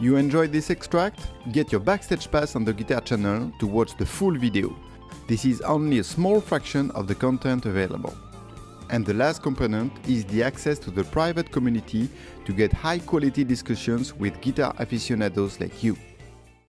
You enjoyed this extract? Get your backstage pass on the Guitar Channel to watch the full video. This is only a small fraction of the content available. And the last component is the access to the private community to get high-quality discussions with guitar aficionados like you.